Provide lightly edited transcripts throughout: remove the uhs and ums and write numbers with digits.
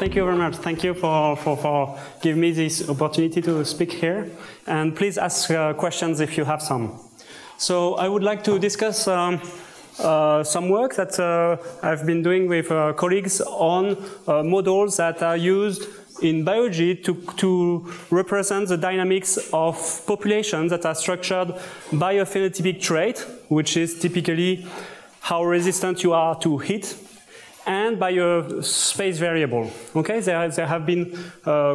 Thank you very much. Thank you for giving me this opportunity to speak here. And please ask questions if you have some. So I would like to discuss some work that I've been doing with colleagues on models that are used in biology to represent the dynamics of populations that are structured by a phenotypic trait, which is typically how resistant you are to heat, and by a space variable. Okay, there have been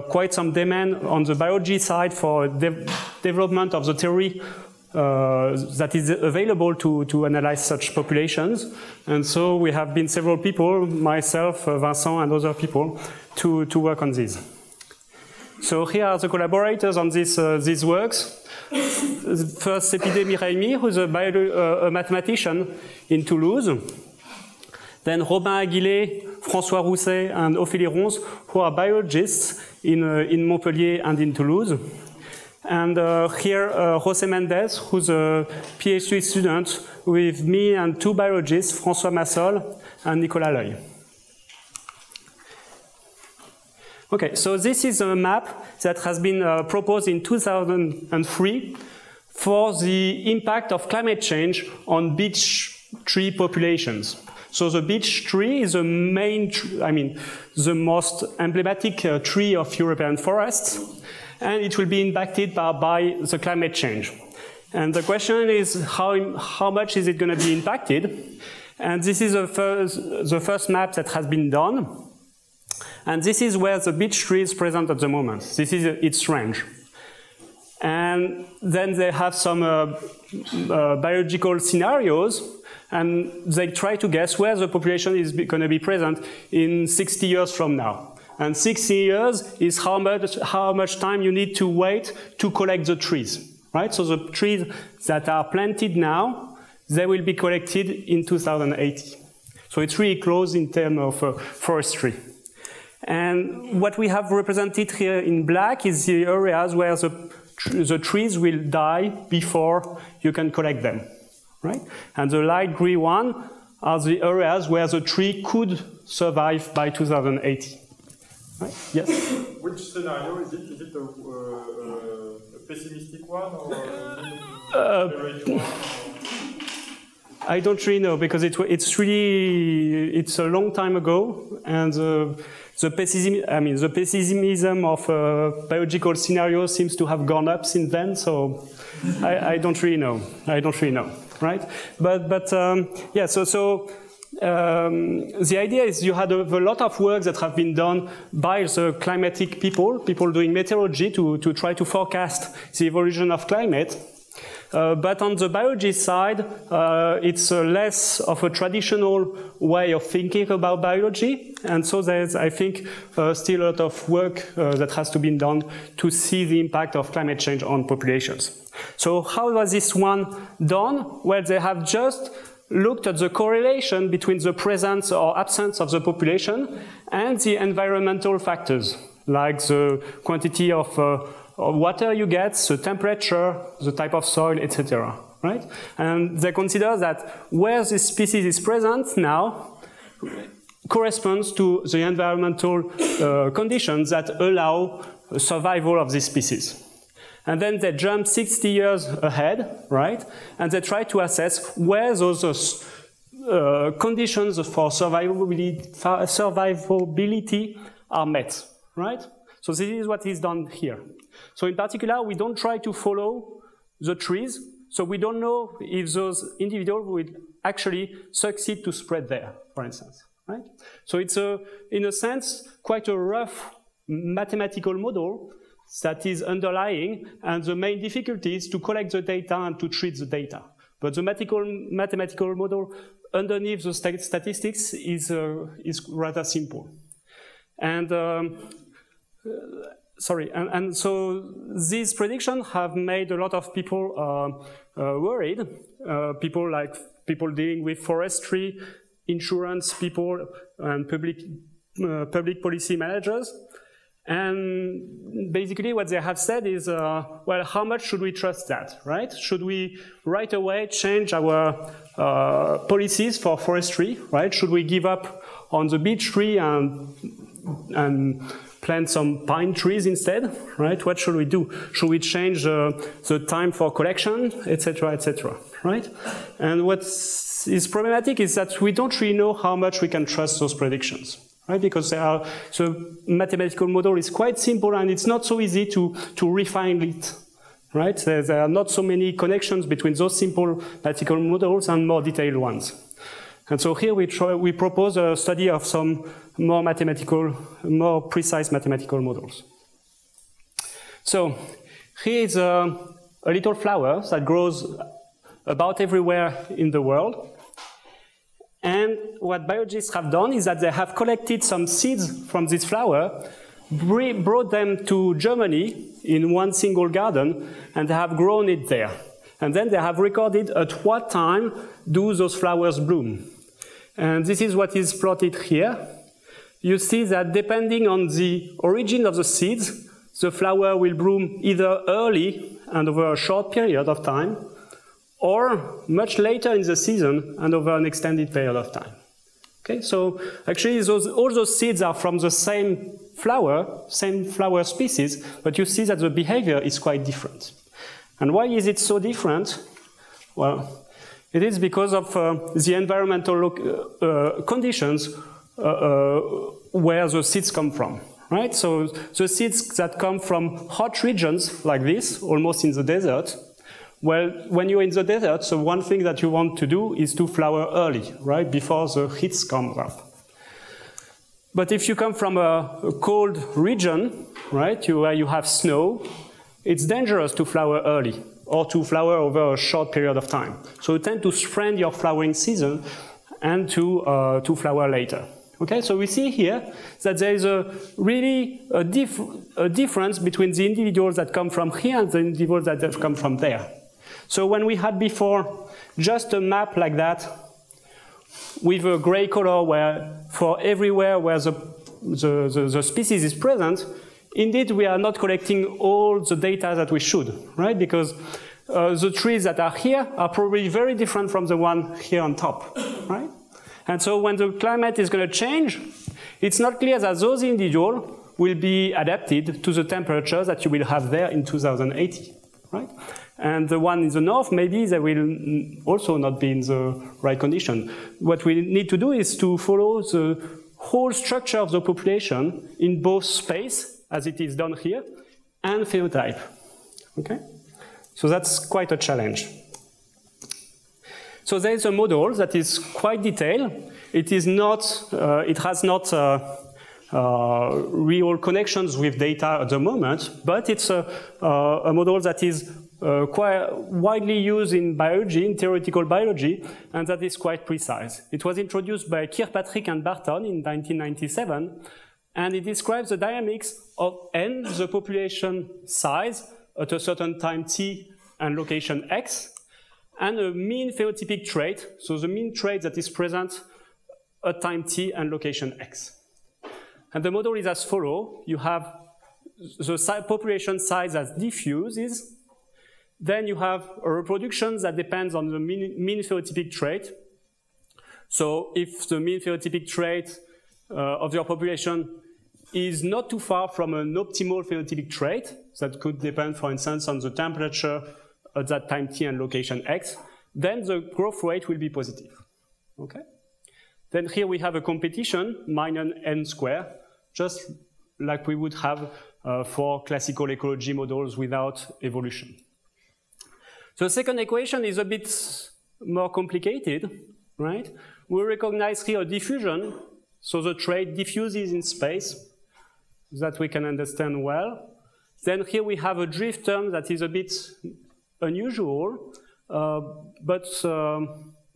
quite some demand on the biology side for development of the theory that is available to analyze such populations. And so we have been several people, myself, Vincent, and other people, to work on this. So here are the collaborators on these works. First, Epidé Mirrahimi, who's a mathematician in Toulouse. Then Robin Aguilet, François Rousset, and Ophélie Rons, who are biologists in Montpellier and in Toulouse. And here, Jose Mendes, who's a PhD student with me and two biologists, François Massol and Nicolas Leuil. Okay, so this is a map that has been proposed in 2003 for the impact of climate change on beech tree populations. So the beech tree is the main, the most emblematic tree of European forests, and it will be impacted by the climate change. And the question is, how much is it going to be impacted? And this is the first map that has been done. And this is where the beech tree is present at the moment. This is its range. And then they have some biological scenarios, and they try to guess where the population is going to be present in 60 years from now. And 60 years is how much time you need to wait to collect the trees, right? So the trees that are planted now, they will be collected in 2080. So it's really close in terms of forestry. And what we have represented here in black is the areas where the trees will die before you can collect them. Right? And the light green one are the areas where the tree could survive by 2080. Right? Yes? Which scenario is it? Is it a pessimistic one or a moderate one? I don't really know, because it's a long time ago, and the pessimism of biological scenarios seems to have gone up since then. So I don't really know. I don't really know. Right? But yeah, so the idea is you had a lot of work that have been done by the climatic people doing meteorology to try to forecast the evolution of climate. But on the biology side, it's less of a traditional way of thinking about biology. And so there's, I think, still a lot of work that has to be done to see the impact of climate change on populations. So how was this one done? Well, they have just looked at the correlation between the presence or absence of the population and the environmental factors, like the quantity of water you get, the temperature, the type of soil, etc. Right? And they consider that where this species is present now corresponds to the environmental conditions that allow survival of this species. And then they jump 60 years ahead, right? And they try to assess where those conditions for survivability are met, right? So this is what is done here. So in particular, we don't try to follow the trees, so we don't know if those individuals would actually succeed to spread there, for instance, right? So it's, in a sense, quite a rough mathematical model that is underlying, and the main difficulty is to collect the data and to treat the data. But the mathematical model underneath the statistics is rather simple. And and so these predictions have made a lot of people worried. People dealing with forestry, insurance people, and public policy managers. And basically what they have said is, well, how much should we trust that, right? Should we right away change our policies for forestry, right? Should we give up on the beech tree and plant some pine trees instead, right? What should we do? Should we change the time for collection, et cetera, right? And what is problematic is that we don't really know how much we can trust those predictions. Right, because the mathematical model is quite simple and it's not so easy to refine it. Right? There are not so many connections between those simple mathematical models and more detailed ones. And so here we propose a study of some more mathematical, more precise mathematical models. So here is a little flower that grows about everywhere in the world. And what biologists have done is that they have collected some seeds from this flower, brought them to Germany in one single garden, and they have grown it there. And then they have recorded at what time do those flowers bloom. And this is what is plotted here. You see that depending on the origin of the seeds, the flower will bloom either early and over a short period of time, or much later in the season and over an extended period of time. Okay, so actually all those seeds are from the same flower species, but you see that the behavior is quite different. And why is it so different? Well, it is because of the environmental conditions where the seeds come from. Right? So the seeds that come from hot regions like this, almost in the desert, well, when you're in the desert, so one thing that you want to do is to flower early, right, before the heats come up. But if you come from a cold region, right, where you have snow, it's dangerous to flower early or to flower over a short period of time. So you tend to spread your flowering season and to flower later. Okay, so we see here that there is a difference between the individuals that come from here and the individuals that have come from there. So when we had before just a map like that with a gray color where for everywhere where the species is present, indeed we are not collecting all the data that we should, right? Because the trees that are here are probably very different from the one here on top, right? And so when the climate is going to change, it's not clear that those individuals will be adapted to the temperature that you will have there in 2080, right? And the one in the north, maybe they will also not be in the right condition. What we need to do is to follow the whole structure of the population in both space, as it is done here, and phenotype, okay? So that's quite a challenge. So there is a model that is quite detailed. It is not, it has not real connections with data at the moment, but it's a model that is quite widely used in biology, in theoretical biology, and that is quite precise. It was introduced by Kirkpatrick and Barton in 1997, and it describes the dynamics of n, the population size, at a certain time t and location x, and a mean phenotypic trait, so the mean trait that is present at time t and location x. And the model is as follows. You have the population size that diffuses, then you have a reproduction that depends on the mean phenotypic trait. So if the mean phenotypic trait of your population is not too far from an optimal phenotypic trait, that could depend, for instance, on the temperature at that time t and location x, then the growth rate will be positive, okay? Then here we have a competition, minus n squared, just like we would have for classical ecology models without evolution. The second equation is a bit more complicated, right? We recognize here a diffusion, so the trait diffuses in space, that we can understand well. Then here we have a drift term that is a bit unusual, well,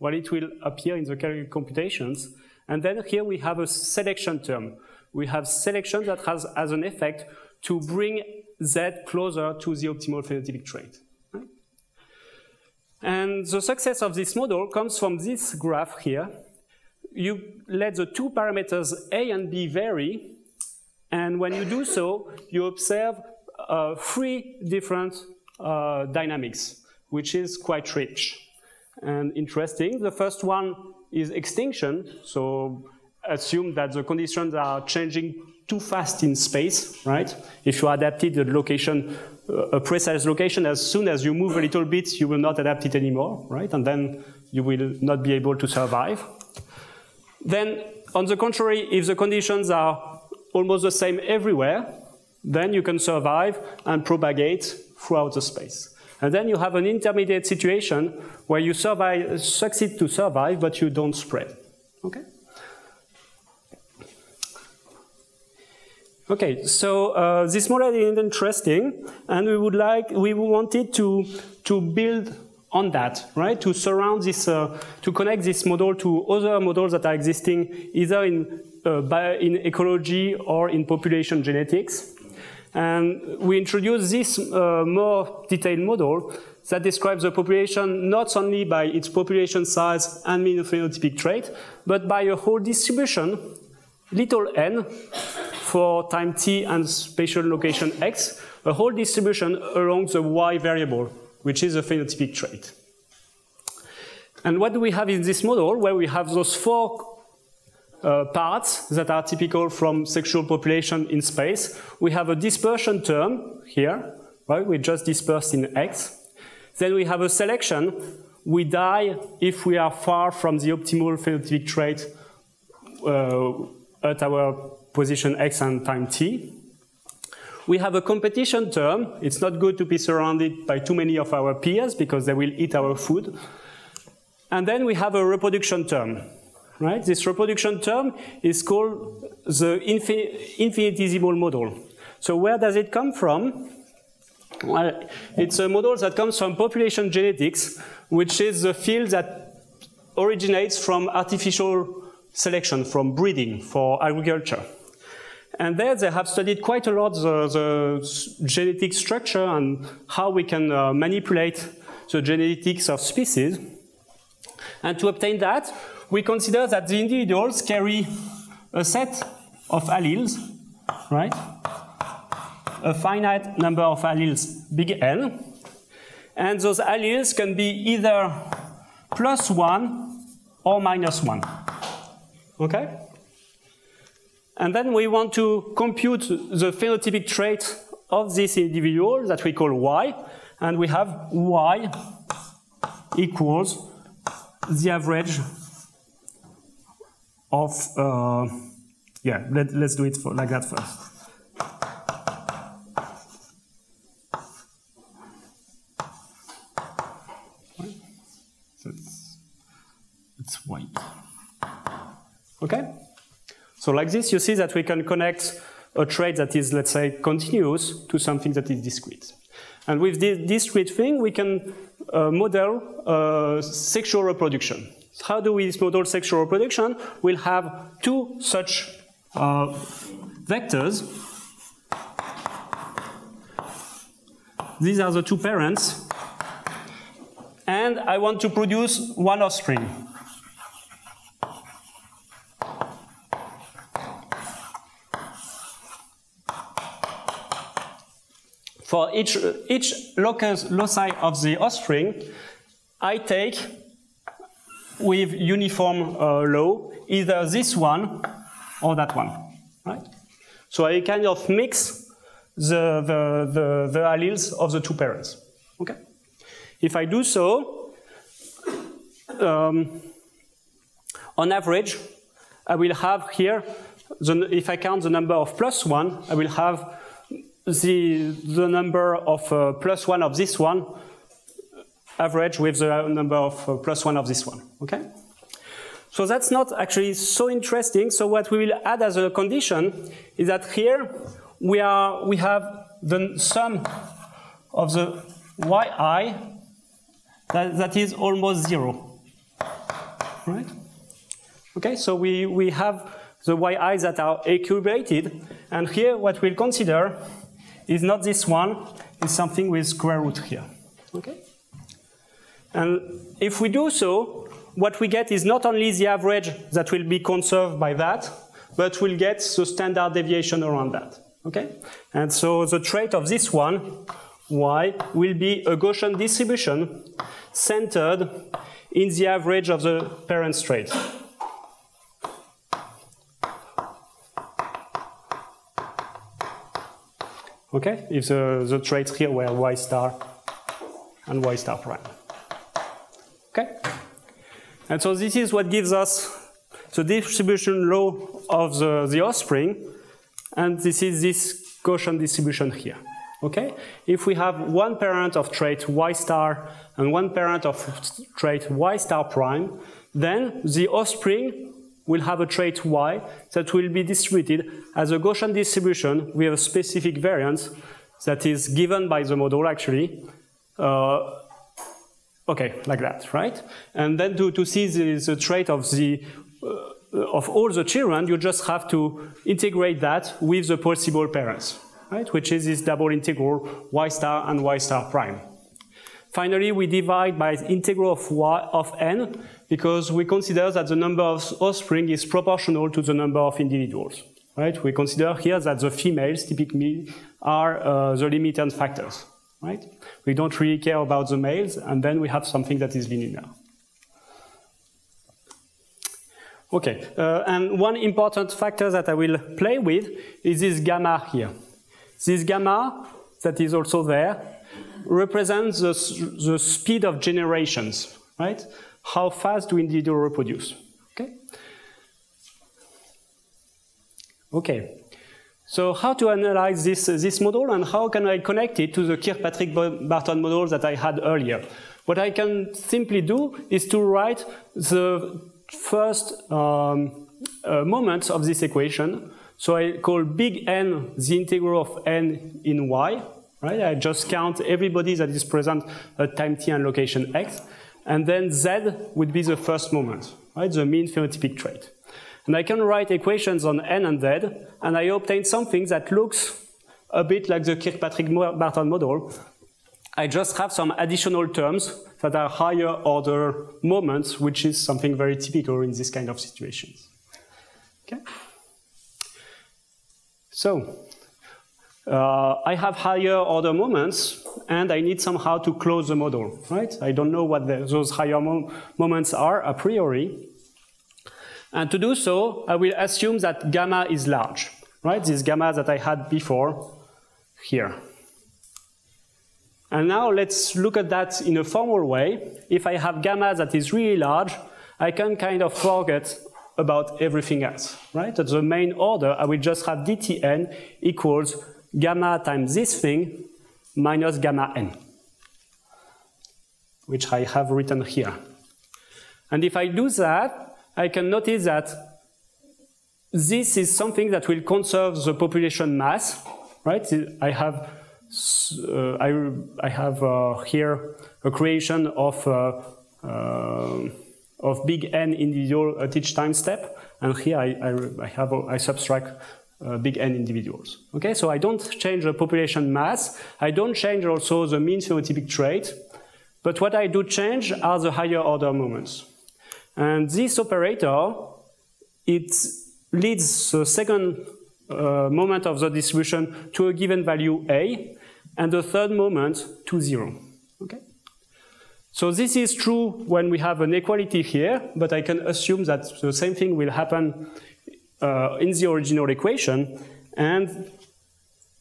it will appear in the computations. And then here we have a selection term. We have selection that has as an effect to bring Z closer to the optimal phenotypic trait. Right? And the success of this model comes from this graph here. You let the two parameters A and B vary, And when you do so, you observe three different dynamics, which is quite rich and interesting. The first one is extinction. So assume that the conditions are changing too fast in space, right? If you adapted the location, a precise location, as soon as you move a little bit, you will not adapt it anymore, right? And then you will not be able to survive. Then, on the contrary, if the conditions are almost the same everywhere, then you can survive and propagate throughout the space. And then you have an intermediate situation where you succeed to survive, but you don't spread, okay? Okay, so this model is interesting, and we wanted to build on that, right? To surround this, to connect this model to other models that are existing either in ecology or in population genetics. And we introduced this more detailed model that describes the population not only by its population size and mean phenotypic trait, but by a whole distribution, little n, for time t and spatial location x, a whole distribution along the y variable, which is a phenotypic trait. And what do we have in this model, where we have those four parts that are typical from sexual population in space? We have a dispersion term here, right? We just dispersed in x. Then we have a selection. We die if we are far from the optimal phenotypic trait at our position x and time t. We have a competition term. It's not good to be surrounded by too many of our peers because they will eat our food. And then we have a reproduction term, right? This reproduction term is called the infinitesimal model. So where does it come from? Well, it's a model that comes from population genetics, which is the field that originates from artificial selection, from breeding for agriculture. And there they have studied quite a lot the genetic structure and how we can manipulate the genetics of species. And to obtain that, we consider that the individuals carry a set of alleles, right? A finite number of alleles, big N. And those alleles can be either +1 or -1, okay? And then we want to compute the phenotypic trait of this individual that we call Y, and we have Y equals the average of, let's do it like that first. So it's Y. Okay? So like this, you see that we can connect a trait that is, let's say, continuous to something that is discrete. And with this discrete thing, we can model sexual reproduction. How do we model sexual reproduction? We'll have two such vectors. These are the two parents. And I want to produce one offspring. For each loci of the offspring, I take with uniform law either this one or that one, right? So I kind of mix the alleles of the two parents, okay? If I do so, on average, I will have here, if I count the number of +1, I will have the number of +1 of this one average with the number of +1 of this one, okay? So that's not actually so interesting. So what we will add as a condition is that here we have the sum of the yi that is almost zero, right? Okay, so we have the yi that are equilibrated, and here what we'll consider is not this one, it's something with square root here, okay? And if we do so, what we get is not only the average that will be conserved by that, but we'll get the standard deviation around that. Okay? And so the trait of this one, y, will be a Gaussian distribution centered in the average of the parent trait. Okay? If the traits here were y star and y star prime. Okay? And so this is what gives us the distribution law of the offspring, and this is this Gaussian distribution here. Okay? If we have one parent of trait y star and one parent of trait y star prime, then the offspring will have a trait y that will be distributed as a Gaussian distribution with a specific variance that is given by the model actually. Okay, like that, right? And then to see the trait of the of all the children, you just have to integrate that with the possible parents, right? Which is this double integral y star and y star prime. Finally, we divide by the integral of y of n because we consider that the number of offspring is proportional to the number of individuals, right? We consider here that the females typically are the limitant factors, right? We don't really care about the males, and then we have something that is linear. Okay, and one important factor that I will play with is this gamma here. This gamma, that is also there, represents the speed of generations, right? How fast do individuals reproduce, okay? Okay, so how to analyze this model, and how can I connect it to the Kirkpatrick-Barton model that I had earlier? What I can simply do is to write the first moments of this equation. So I call big N the integral of n in y, right? I just count everybody that is present at time t and location x, and then z would be the first moment, right? The mean phenotypic trait. And I can write equations on n and z, and I obtain something that looks a bit like the Kirkpatrick-Barton model. I just have some additional terms that are higher order moments, which is something very typical in this kind of situations. Okay? So, I have higher order moments, and I need somehow to close the model, right? I don't know what those higher moments are a priori. And to do so, I will assume that gamma is large, right? This gamma that I had before here. And now let's look at that in a formal way. If I have gamma that is really large, I can kind of forget about everything else, right? At the main order, I will just have dtn equals gamma times this thing minus gamma n, which I have written here. And if I do that, I can notice that this is something that will conserve the population mass, right? I have here a creation of big N individual at each time step, and here I subtract big N individuals. Okay, so I don't change the population mass, I don't change also the mean phenotypic trait, but what I do change are the higher order moments. And this operator, it leads the second moment of the distribution to a given value a, and the third moment to 0. Okay? So this is true when we have an equality here, but I can assume that the same thing will happen in the original equation, and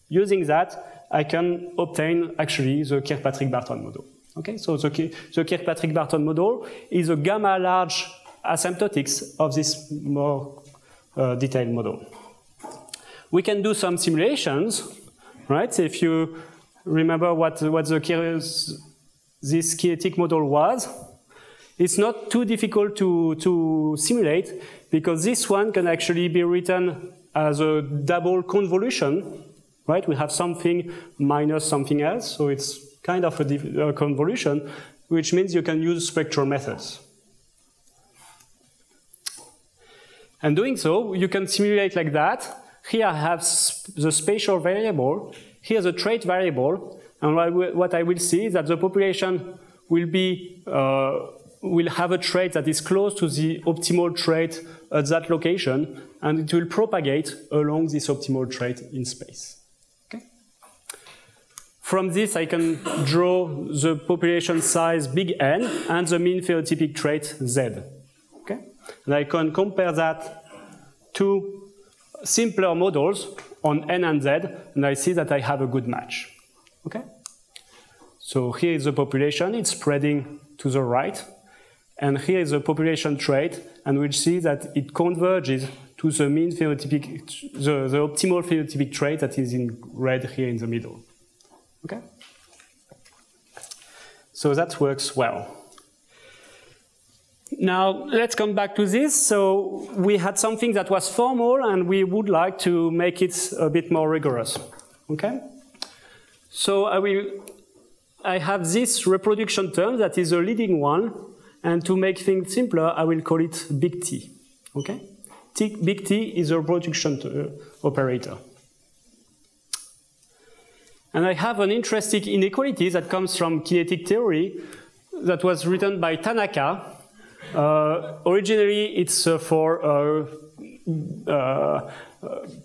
using that I can obtain actually the Kirkpatrick-Barton model. Okay? So the Kirkpatrick-Barton model is a gamma large asymptotics of this more detailed model. We can do some simulations, right? If you remember what this kinetic model was, it's not too difficult to simulate, because this one can actually be written as a double convolution, right? We have something minus something else, so it's kind of a convolution, which means you can use spectral methods. And doing so, you can simulate like that. Here I have the spatial variable, here the trait variable, and what I will see is that the population will be will have a trait that is close to the optimal trait at that location, and it will propagate along this optimal trait in space. Okay? From this, I can draw the population size big N and the mean phenotypic trait Z. Okay? And I can compare that to simpler models on N and Z, and I see that I have a good match. Okay? So here is the population, it's spreading to the right, and here is the population trait, and we'll see that it converges to the mean phenotypic, the optimal phenotypic trait that is in red here in the middle. Okay? So that works well. Now, let's come back to this. So we had something that was formal, and we would like to make it a bit more rigorous. Okay? So I have this reproduction term that is the leading one, and to make things simpler, I will call it big T. Okay? Big T is a reproduction operator. And I have an interesting inequality that comes from kinetic theory that was written by Tanaka. Originally, it's for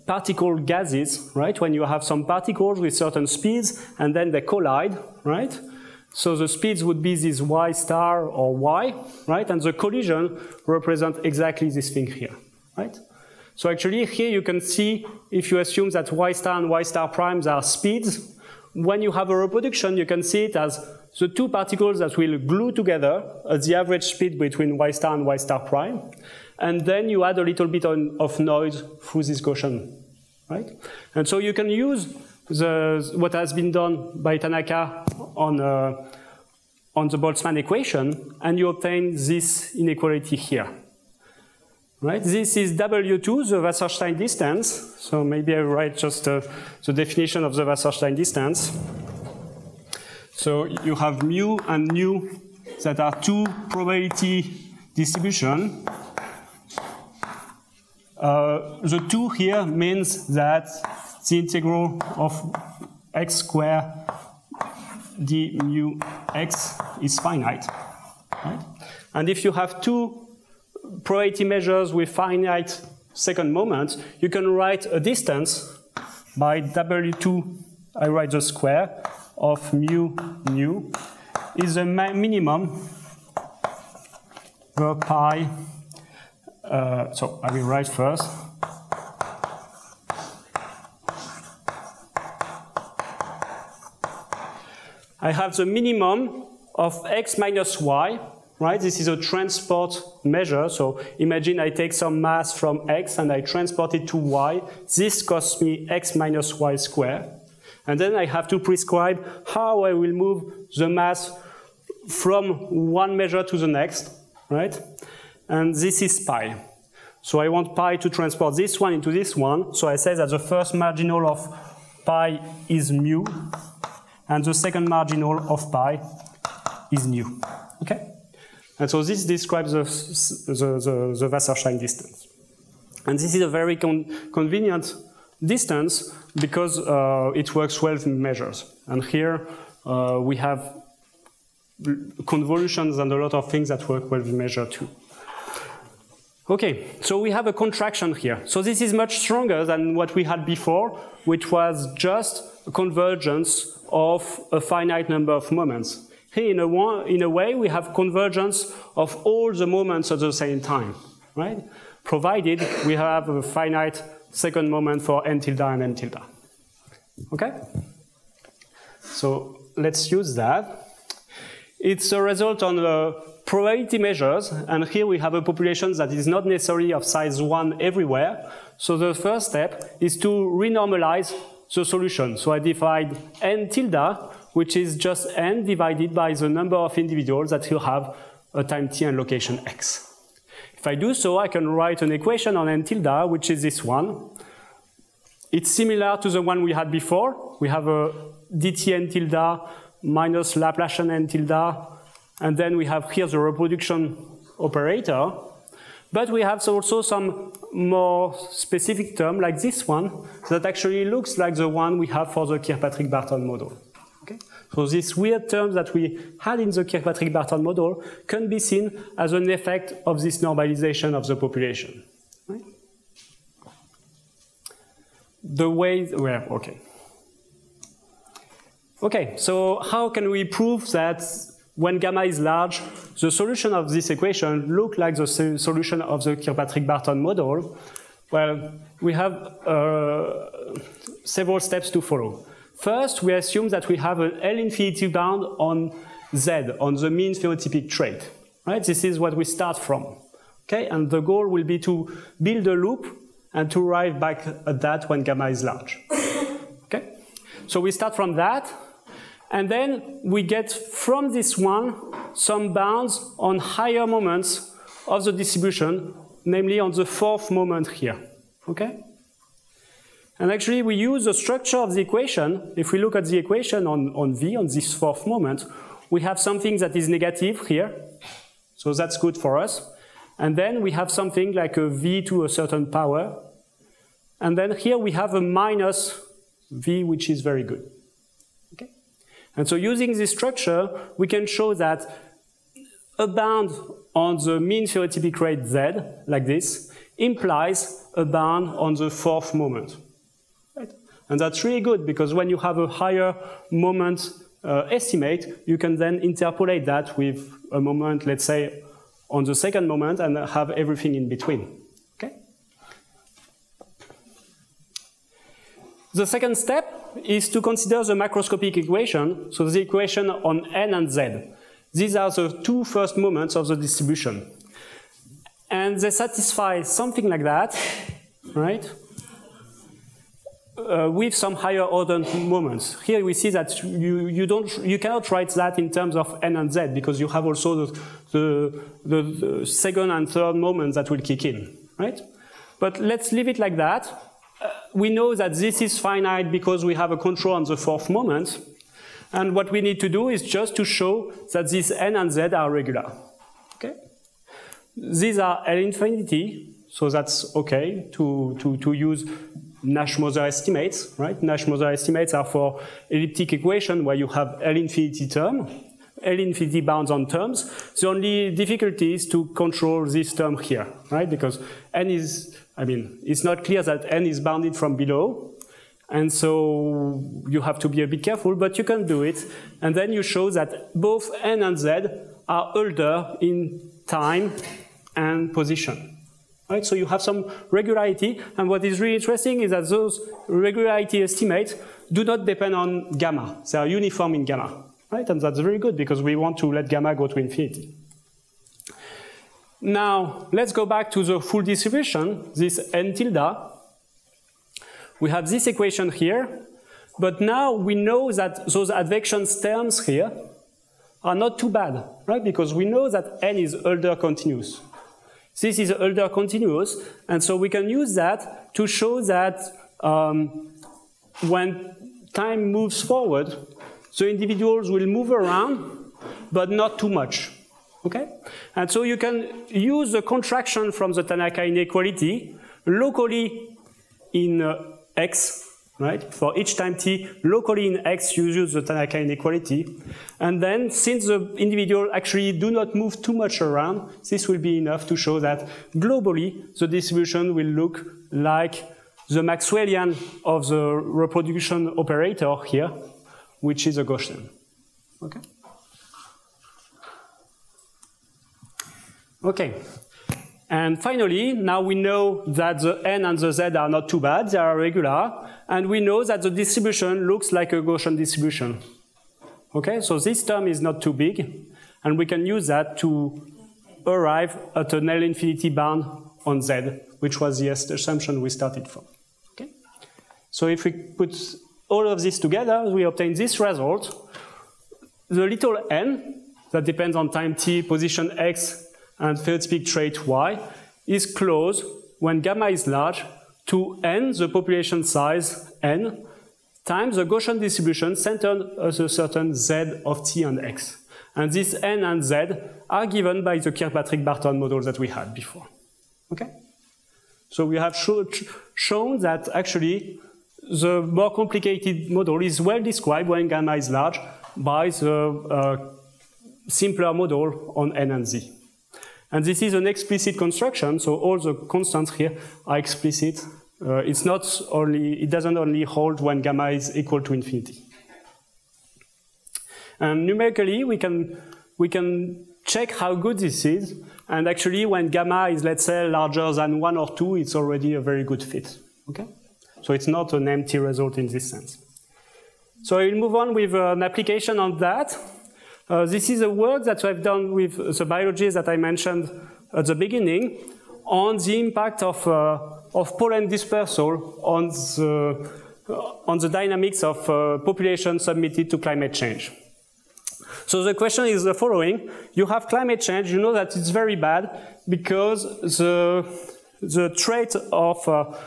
particle gases, right? When you have some particles with certain speeds and then they collide, right? So the speeds would be this y star or y, right? And the collision represents exactly this thing here, right? So actually here you can see, if you assume that y star and y star primes are speeds, when you have a reproduction, you can see it as the two particles that will glue together at the average speed between y star and y star prime, and then you add a little bit of noise through this Gaussian, right? And so you can use what has been done by Tanaka on the Boltzmann equation, and you obtain this inequality here, right? This is W2, the Wasserstein distance, so maybe I write just the definition of the Wasserstein distance. So you have mu and nu that are two probability distribution. The 2 here means that the integral of x squared d mu x is finite. Right? And if you have two probability measures with finite second moments, you can write a distance by W2, I write the square of mu nu is the minimum per pi. So I will write first I have the minimum of x minus y, right? This is a transport measure, so imagine I take some mass from x and I transport it to y. This costs me x minus y squared, and then I have to prescribe how I will move the mass from one measure to the next, right? And this is pi. So I want pi to transport this one into this one, so I say that the first marginal of pi is mu, and the second marginal of pi is nu. Okay? And so this describes the Wasserstein distance. And this is a very convenient distance because it works well in measures. And here we have convolutions and a lot of things that work well in measure too. Okay, so we have a contraction here. So this is much stronger than what we had before, which was just a convergence of a finite number of moments. Here, in a way, we have convergence of all the moments at the same time, right? Provided we have a finite second moment for n tilde and n tilde. Okay? So let's use that. It's a result on the probability measures, and here we have a population that is not necessarily of size 1 everywhere. So the first step is to renormalize the solution. So I define n tilde, which is just n divided by the number of individuals that you have at time t and location x. If I do so, I can write an equation on n tilde, which is this one. It's similar to the one we had before. We have a dt n tilde minus Laplacian n tilde, and then we have here the reproduction operator, but we have also some more specific term like this one that actually looks like the one we have for the Kirkpatrick-Barton model. Okay? So these weird terms that we had in the Kirkpatrick-Barton model can be seen as an effect of this normalization of the population. Right? The way, well, okay. Okay, so how can we prove that when gamma is large, the solution of this equation looks like the solution of the Kirkpatrick-Barton model? Well, we have several steps to follow. First, we assume that we have an L infinity bound on Z, on the mean phenotypic trait. Right? This is what we start from. Okay? And the goal will be to build a loop and to arrive back at that when gamma is large. Okay? So we start from that, and then we get from this one some bounds on higher moments of the distribution, namely on the fourth moment here. Okay? And actually, we use the structure of the equation. If we look at the equation on V, on this fourth moment, we have something that is negative here, so that's good for us. And then we have something like a V to a certain power. And then here we have a minus V, which is very good. Okay? And so using this structure, we can show that a bound on the mean phenotypic rate Z, like this, implies a bound on the fourth moment. And that's really good, because when you have a higher moment estimate, you can then interpolate that with a moment, let's say, on the second moment, and have everything in between. Okay? The second step is to consider the macroscopic equation, so the equation on N and Z. These are the two first moments of the distribution. And they satisfy something like that, right? With some higher order moments. Here we see that you cannot write that in terms of N and Z, because you have also the second and third moments that will kick in, right? But let's leave it like that. We know that this is finite because we have a control on the fourth moment, and what we need to do is just to show that these N and Z are regular. Okay? These are L infinity, so that's okay to use Nash-Moser estimates, right? Nash-Moser estimates are for elliptic equation where you have L infinity term, L infinity bounds on terms. The only difficulty is to control this term here, right? Because N is, I mean, it's not clear that N is bounded from below, and so you have to be a bit careful, but you can do it. And then you show that both N and Z are older in time and position. Right, so you have some regularity, and what is really interesting is that those regularity estimates do not depend on gamma. They are uniform in gamma, right? And that's very good, because we want to let gamma go to infinity. Now, let's go back to the full distribution, this N tilde. We have this equation here, but now we know that those advection terms here are not too bad, right? Because we know that N is older continuous. This is older continuous, and so we can use that to show that when time moves forward, the individuals will move around, but not too much. Okay? And so you can use the contraction from the Tanaka inequality locally in X, right? For each time t, locally in X, you use the Tanaka inequality. And then, since the individual actually do not move too much around, this will be enough to show that globally, the distribution will look like the Maxwellian of the reproduction operator here, which is a Gaussian. Okay? Okay. And finally, now we know that the N and the Z are not too bad, they are regular, and we know that the distribution looks like a Gaussian distribution. Okay, so this term is not too big, and we can use that to arrive at an L infinity bound on Z, which was the assumption we started from. Okay? So if we put all of this together, we obtain this result. The little n, that depends on time t, position x, and phenotypic trait Y, is close, when gamma is large, to N, the population size N, times the Gaussian distribution centered at a certain Z of T and X. And this N and Z are given by the Kirkpatrick-Barton model that we had before. Okay? So we have shown that actually The more complicated model is well described when gamma is large by the simpler model on N and Z. And this is an explicit construction, so all the constants here are explicit. It's not only, it doesn't only hold when gamma is equal to infinity. And numerically, we can check how good this is, and actually when gamma is, let's say, larger than 1 or 2, it's already a very good fit, okay? So it's not an empty result in this sense. So I will move on with an application on that. This is a work that I've done with the biologists that I mentioned at the beginning on the impact of pollen dispersal on the dynamics of populations submitted to climate change. So the question is the following. You have climate change, you know that it's very bad because the trait of the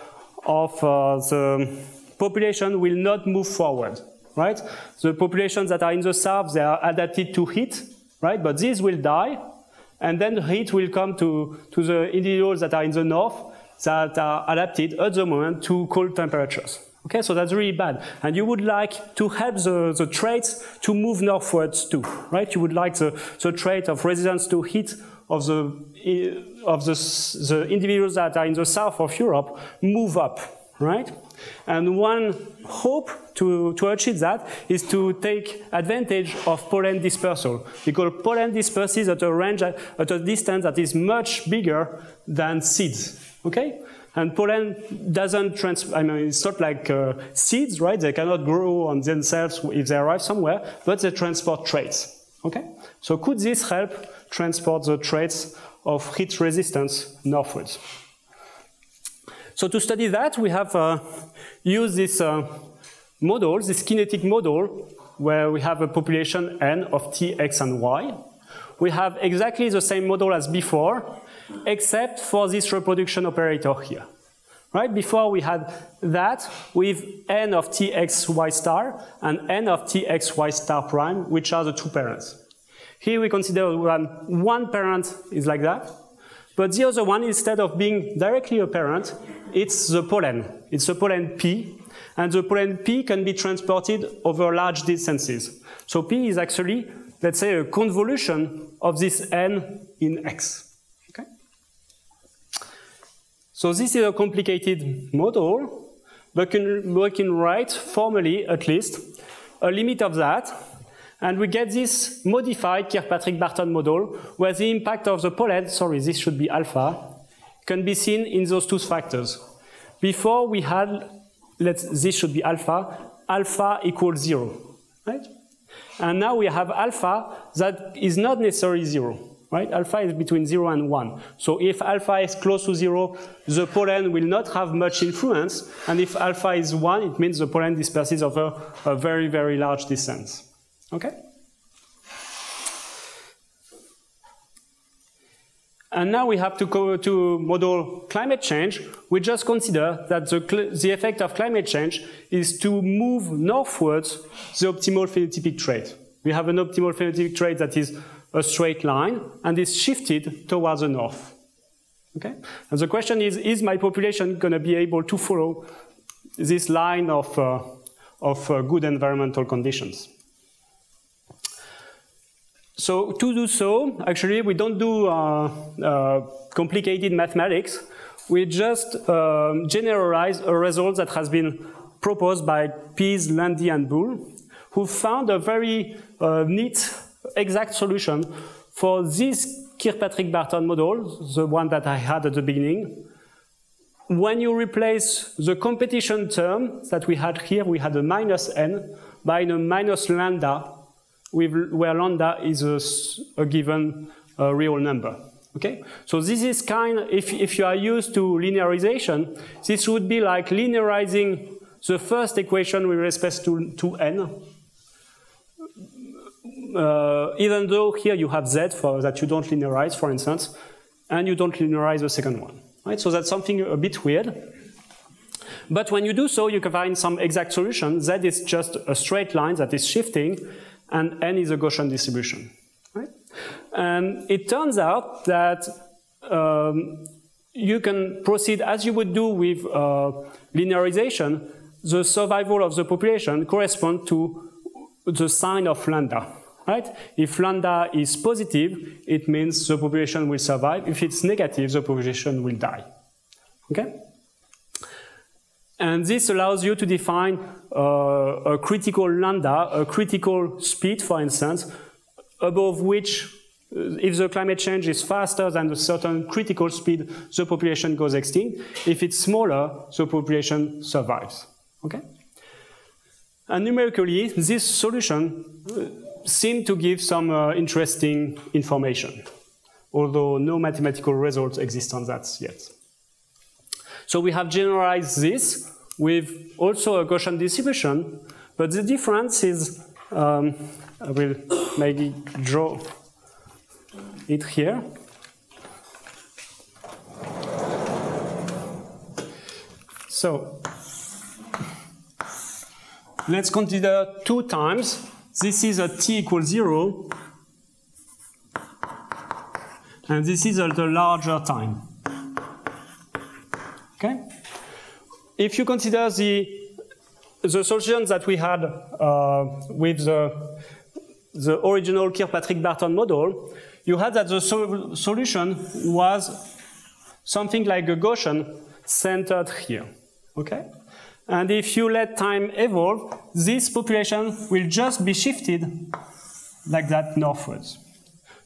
population will not move forward, right? The populations that are in the south, they are adapted to heat, right? But these will die, and then heat will come to the individuals that are in the north that are adapted at the moment to cold temperatures. Okay, so that's really bad. And you would like to help the traits to move northwards too, right? You would like the trait of resistance to heat of the individuals that are in the south of Europe move up, right? And one hope to achieve that is to take advantage of pollen dispersal, because pollen disperses at a range, at a distance that is much bigger than seeds, okay? And pollen doesn't it's not like seeds, right? They cannot grow on themselves if they arrive somewhere, but they transport traits, okay? So could this help transport the traits of heat resistance northwards? So to study that, we have used this model, this kinetic model, where we have a population N of T, X, and Y. We have exactly the same model as before, except for this reproduction operator here. Right? Before we had that with N of T, X, Y star and N of T, X, Y star prime, which are the two parents. Here we consider one parent is like that, but the other one, instead of being directly a parent, it's the pollen. It's the pollen P, and the pollen P can be transported over large distances. So P is actually, let's say, a convolution of this N in X. So this is a complicated model, but we can write, formally at least, a limit of that, and we get this modified Kirkpatrick-Barton model, where the impact of the pollen, sorry, this should be alpha, can be seen in those two factors. Before we had, this should be alpha, alpha equals 0, right? And now we have alpha that is not necessarily 0. Right? Alpha is between 0 and 1. So if alpha is close to 0, the pollen will not have much influence, and if alpha is 1, it means the pollen disperses over a very, very large distance. Okay? And now we have to go to model climate change. We just consider that the effect of climate change is to move northwards the optimal phenotypic trait. We have an optimal phenotypic trait that is a straight line, and is shifted towards the north, okay? And the question is my population gonna be able to follow this line of good environmental conditions? So to do so, actually, we don't do complicated mathematics. We just generalize a result that has been proposed by Pease, Landy, and Bull, who found a very neat exact solution for this Kirkpatrick-Barton model, the one that I had at the beginning. When you replace the competition term that we had here, we had a minus n, by a minus lambda, where lambda is a given real number. Okay? So this is if you are used to linearization, this would be like linearizing the first equation with respect to n. Even though here you have z that you don't linearize, for instance, and you don't linearize the second one, right? So that's something a bit weird. But when you do so, you can find some exact solution. Z is just a straight line that is shifting, and n is a Gaussian distribution, right? And it turns out that you can proceed as you would do with linearization the survival of the population corresponds to the sign of lambda. Right? If lambda is positive, it means the population will survive. If it's negative, the population will die. Okay? And this allows you to define a critical lambda, a critical speed, for instance, above which, if the climate change is faster than a certain critical speed, the population goes extinct. If it's smaller, the population survives. Okay? And numerically, this solution seemed to give some interesting information, although no mathematical results exist on that yet. So we have generalized this with also a Gaussian distribution, but the difference is, I will maybe draw it here. So let's consider two times. This is a t = 0, and this is at a larger time. Okay? If you consider the solution that we had with the original Kirkpatrick-Barton model, you had that the solution was something like a Gaussian centered here. Okay? And if you let time evolve, this population will just be shifted like that northwards.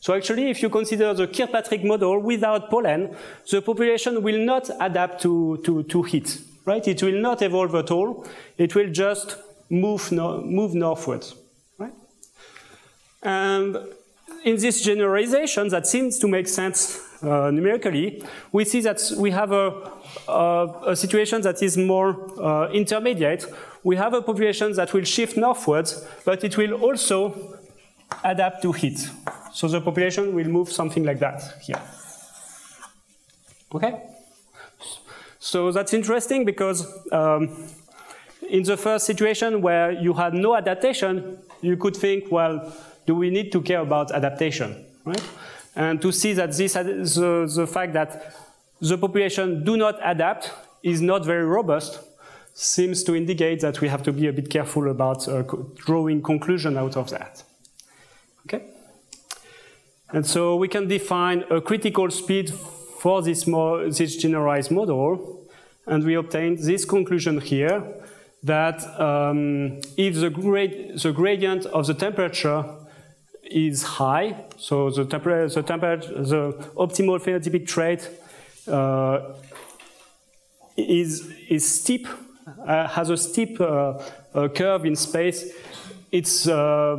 So actually, if you consider the Kirkpatrick model without pollen, the population will not adapt to heat, right? It will not evolve at all. It will just move northwards, right? And in this generalization that seems to make sense numerically, we see that we have a situation that is more intermediate. We have a population that will shift northwards, but it will also adapt to heat. So the population will move something like that here. Okay? So that's interesting because in the first situation where you had no adaptation, you could think, well, do we need to care about adaptation, right? And to see that this, the fact that the population do not adapt is not very robust seems to indicate that we have to be a bit careful about drawing conclusion out of that. Okay? And so we can define a critical speed for this generalized model, and we obtain this conclusion here, that if the gradient of the temperature is high, so the optimal phenotypic trait is steep, has a steep curve in space, it's a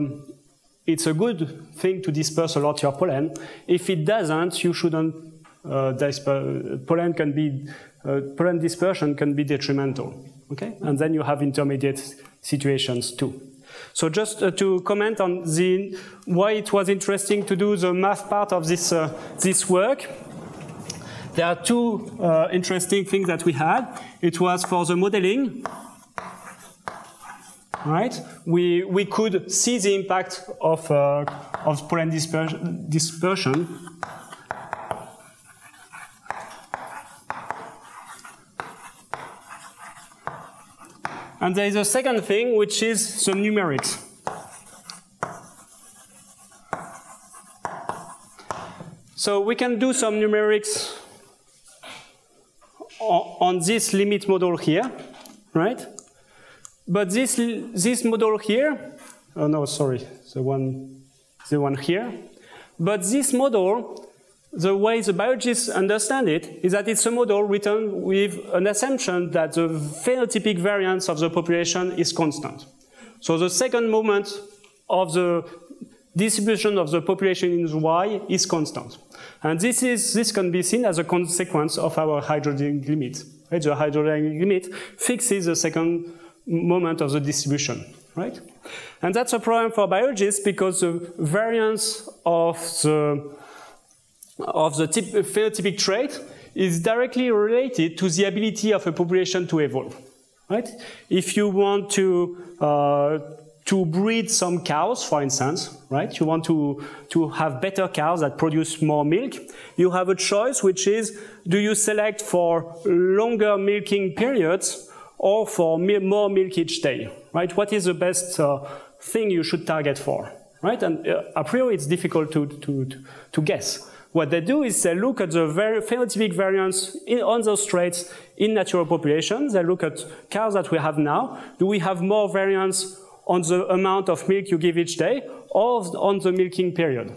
good thing to disperse a lot your pollen. If it doesn't, you shouldn't pollen dispersion can be detrimental. Okay, and then you have intermediate situations too. So just to comment on why it was interesting to do the math part of this, this work, there are two interesting things that we had. It was for the modeling, right? We could see the impact of pollen dispersion. And there is a second thing, which is the numerics. So we can do some numerics on this limit model here, right? But this model here, oh no, sorry, the one here. But this model, the way the biologists understand it is that it's a model written with an assumption that the phenotypic variance of the population is constant. So the second moment of the distribution of the population in Y is constant. And this can be seen as a consequence of our hydrodynamic limit. Right? The hydrodynamic limit fixes the second moment of the distribution. Right? And that's a problem for biologists because the variance of the phenotypic trait is directly related to the ability of a population to evolve, right? If you want to breed some cows, for instance, right? You want to have better cows that produce more milk. You have a choice, which is, do you select for longer milking periods or for more milk each day, right? What is the best thing you should target for, right? And a priori, it's difficult to guess. What they do is they look at the phenotypic variance on those traits in natural populations. They look at cows that we have now. Do we have more variance on the amount of milk you give each day or on the milking period?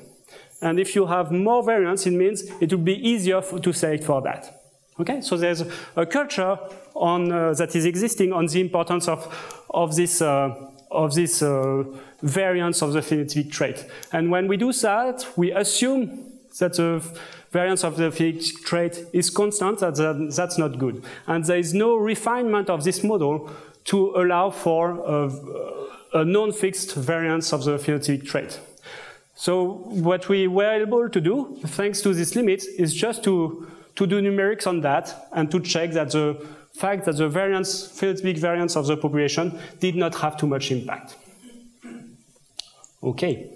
And if you have more variance, it means it will be easier to select for that. Okay, so there's a culture on, that is existing on the importance of this variance of the phenotypic trait. And when we do that, we assume that the variance of the phenotypic trait is constant, that's not good. And there is no refinement of this model to allow for a non-fixed variance of the phenotypic trait. So what we were able to do, thanks to this limit, is just to do numerics on that and to check that the fact that the variance, phenotypic variance of the population did not have too much impact. Okay.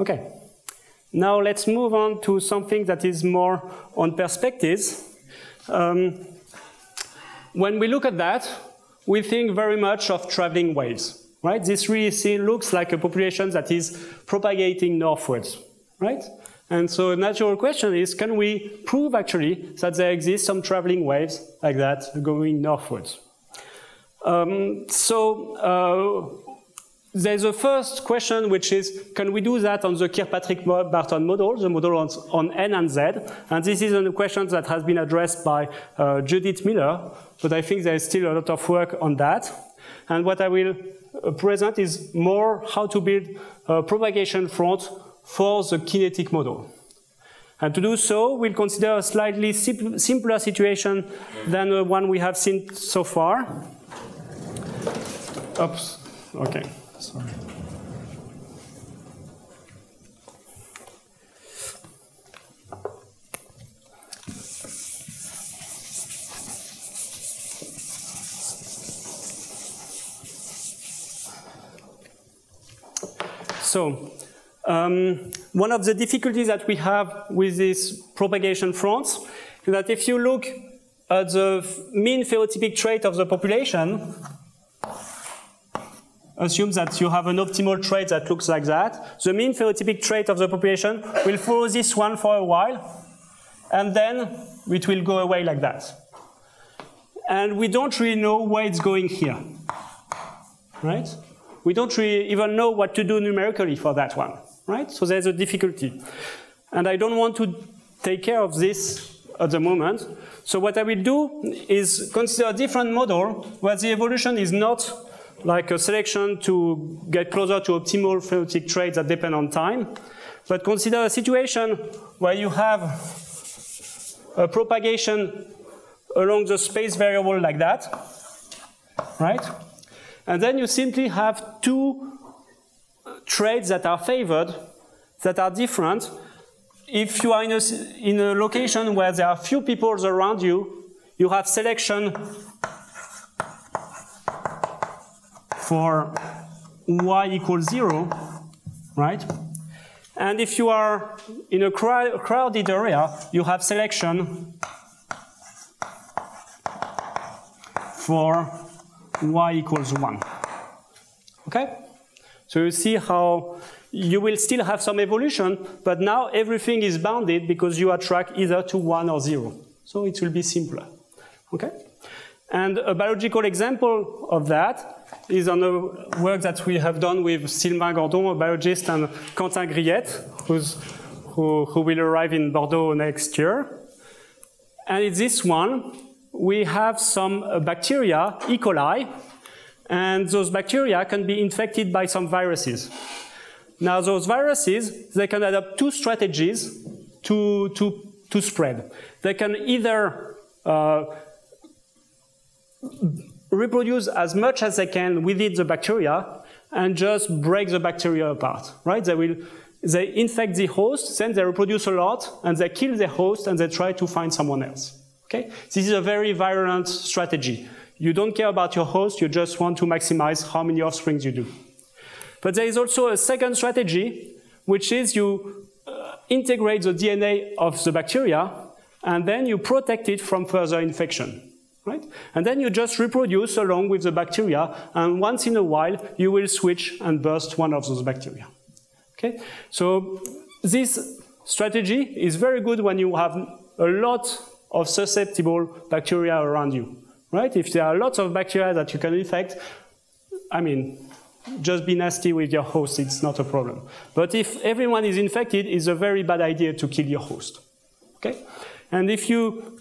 Okay, now let's move on to something that is more on perspectives. When we look at that, we think very much of traveling waves, right? This really looks like a population that is propagating northwards, right? And so a natural question is, can we prove actually that there exist some traveling waves like that going northwards? There's a first question, which is, can we do that on the Kirkpatrick-Barton model, the model on N and Z? And this is a question that has been addressed by Judith Miller, but I think there's still a lot of work on that. And what I will present is more how to build a propagation front for the kinetic model. And to do so, we'll consider a slightly simpler situation than the one we have seen so far. Oops, okay. Sorry. So, one of the difficulties that we have with this propagation fronts is that if you look at the mean phenotypic trait of the population, assume that you have an optimal trait that looks like that. The mean phenotypic trait of the population will follow this one for a while, and then it will go away like that. And we don't really know where it's going here, right? We don't really even know what to do numerically for that one, right? So there's a difficulty. And I don't want to take care of this at the moment. So what I will do is consider a different model where the evolution is not like a selection to get closer to optimal phenotypic traits that depend on time. But consider a situation where you have a propagation along the space variable like that, right? And then you simply have two traits that are favored, that are different. If you are in a location where there are few people around you, you have selection for y = 0, right? And if you are in a crowded area, you have selection for y = 1, okay? So you see how you will still have some evolution, but now everything is bounded because you attract either to 1 or 0. So it will be simpler, okay? And a biological example of that is on the work that we have done with Sylvain Gordon, a biologist, and Quentin Griette, who will arrive in Bordeaux next year. And in this one, we have some bacteria, E. coli, and those bacteria can be infected by some viruses. Now those viruses, they can adopt two strategies to spread. They can either reproduce as much as they can within the bacteria and just break the bacteria apart, right? They infect the host, then they reproduce a lot, and they kill the host, and they try to find someone else, okay? This is a very virulent strategy. You don't care about your host, you just want to maximize how many offsprings you do. But there is also a second strategy, which is you integrate the DNA of the bacteria, and then you protect it from further infection. Right? And then you just reproduce along with the bacteria, and once in a while you will switch and burst one of those bacteria. Okay? So this strategy is very good when you have a lot of susceptible bacteria around you. Right? If there are lots of bacteria that you can infect, I mean, just be nasty with your host, it's not a problem. But if everyone is infected, it's a very bad idea to kill your host. Okay? And if you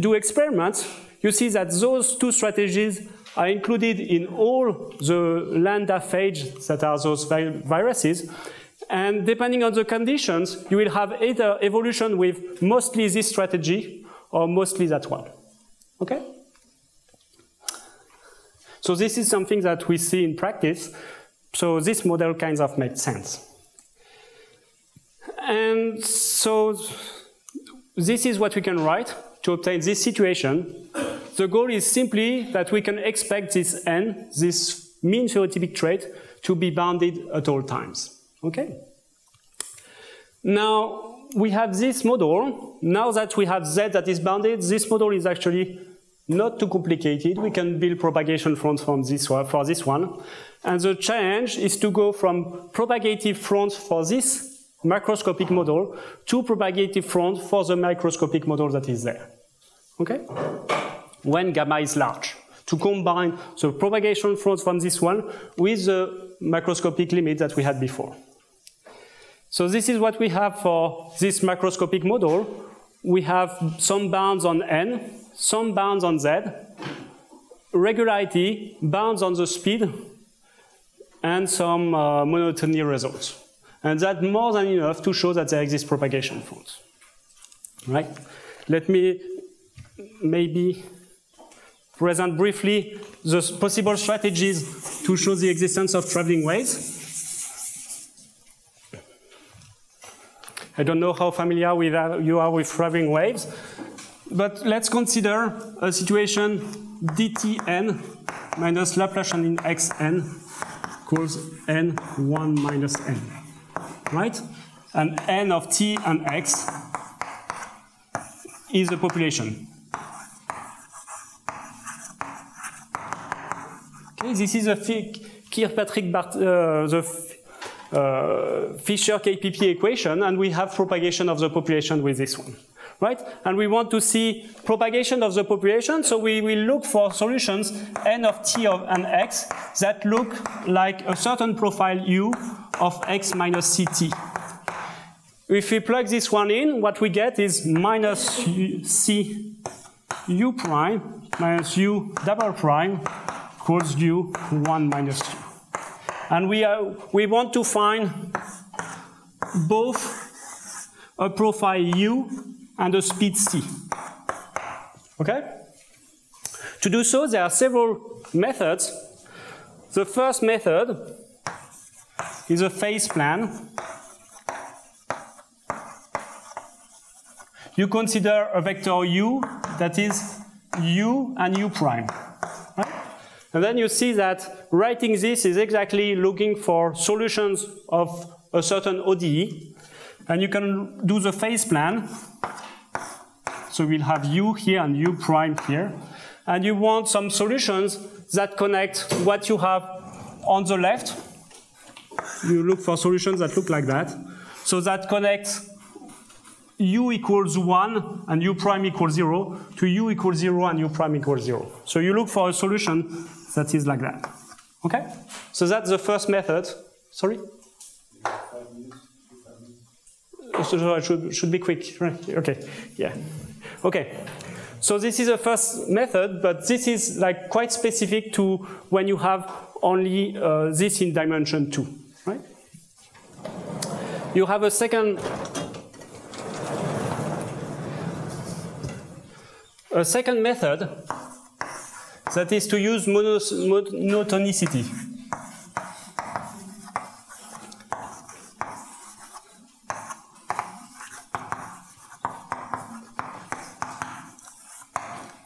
do experiments, you see that those two strategies are included in all the Lambda phages that are those viruses. And depending on the conditions, you will have either evolution with mostly this strategy or mostly that one. Okay? So this is something that we see in practice. So this model kind of makes sense. And so this is what we can write to obtain this situation. The goal is simply that we can expect this N, this mean phenotypic trait, to be bounded at all times. Okay. Now we have this model. Now that we have Z that is bounded, this model is actually not too complicated. We can build propagation fronts from this one, for this one. And the challenge is to go from propagative fronts for this macroscopic model to propagative front for the microscopic model that is there. Okay? When gamma is large, to combine the propagation front from this one with the macroscopic limit that we had before. So this is what we have for this macroscopic model. We have some bounds on N, some bounds on Z, regularity, bounds on the speed, and some monotony results. And that's more than enough to show that there exists propagation fronts. Right? Let me maybe present briefly the possible strategies to show the existence of traveling waves. I don't know how familiar you are with traveling waves, but let's consider a situation dTn minus Laplacian in xn equals n1 minus n. Right? And n of t and x is the population. Okay, this is a Kirkpatrick-Barton, the Fisher KPP equation, and we have propagation of the population with this one. Right? And we want to see propagation of the population, so we will look for solutions n of t and x that look like a certain profile u of x minus ct. If we plug this one in, what we get is minus c u prime minus u double prime equals u 1 minus u. And we want to find both a profile u and a speed c. Okay? To do so, there are several methods. The first method is a phase plan. You consider a vector u that is u and u prime. Right? And then you see that writing this is exactly looking for solutions of a certain ODE. And you can do the phase plan. So we'll have u here and u prime here. And you want some solutions that connect what you have on the left. You look for solutions that look like that. So that connects u equals 1 and u prime equals 0 to u equals 0 and u prime equals 0. So you look for a solution that is like that. Okay? So that's the first method. Sorry? So I should be quick, right? Okay, yeah. Okay, so this is the first method, but this is like quite specific to when you have only this in dimension 2, right? You have a second method that is to use monotonicity.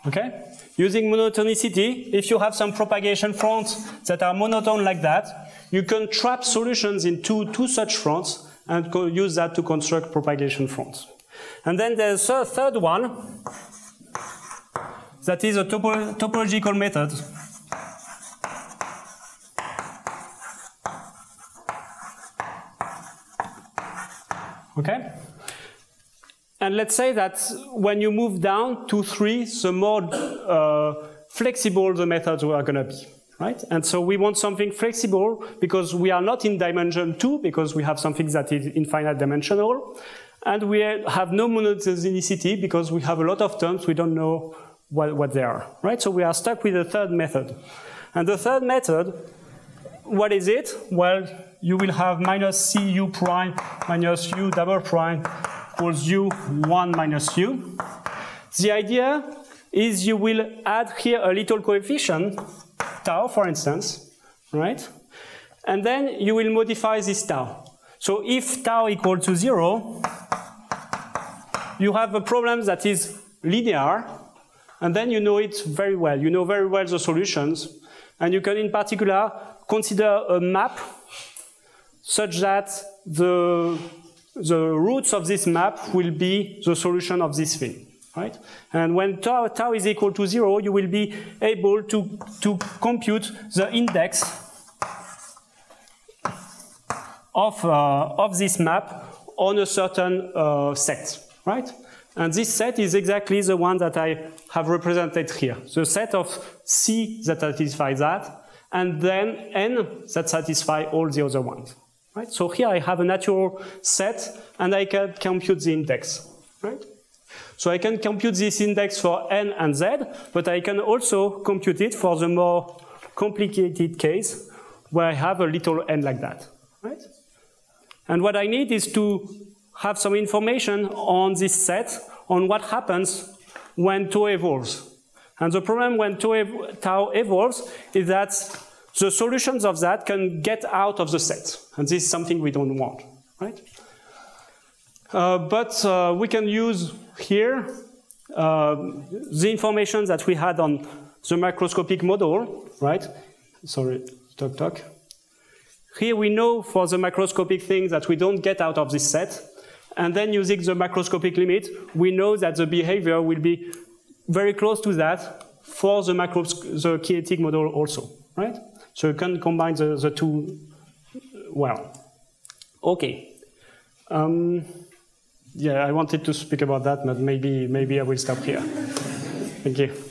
Okay? Using monotonicity, if you have some propagation fronts that are monotone like that, you can trap solutions into two such fronts and use that to construct propagation fronts. And then there's a third one that is a topological method. Okay? And let's say that when you move down to 3, the more flexible the methods are going to be, right? And so we want something flexible because we are not in dimension 2, because we have something that is infinite dimensional, and we have no monotonicity because we have a lot of terms, we don't know what they are, right? So we are stuck with the third method. And the third method, what is it? Well, you will have minus C u prime minus u double prime equals u 1 minus u. The idea is you will add here a little coefficient, tau for instance, right? And then you will modify this tau. So if tau equal to 0, you have a problem that is linear, and then you know it very well. You know very well the solutions, and you can in particular consider a map such that the roots of this map will be the solution of this thing, right? And when tau is equal to 0, you will be able to compute the index of this map on a certain set, right? And this set is exactly the one that I have represented here. The set of C that satisfies that, and then N that satisfy all the other ones. Right? So here I have a natural set, and I can compute the index. Right? So I can compute this index for N and Z, but I can also compute it for the more complicated case where I have a little n like that. Right? And what I need is to have some information on this set, on what happens when tau evolves. And the problem when tau evolves is that the solutions of that can get out of the set. And this is something we don't want, right? But we can use here the information that we had on the macroscopic model, right? Sorry, talk. Here we know for the macroscopic thing that we don't get out of this set. And then using the macroscopic limit, we know that the behavior will be very close to that for the kinetic model also, right? So you can combine the two well. Okay. Yeah, I wanted to speak about that, but maybe I will stop here. Thank you.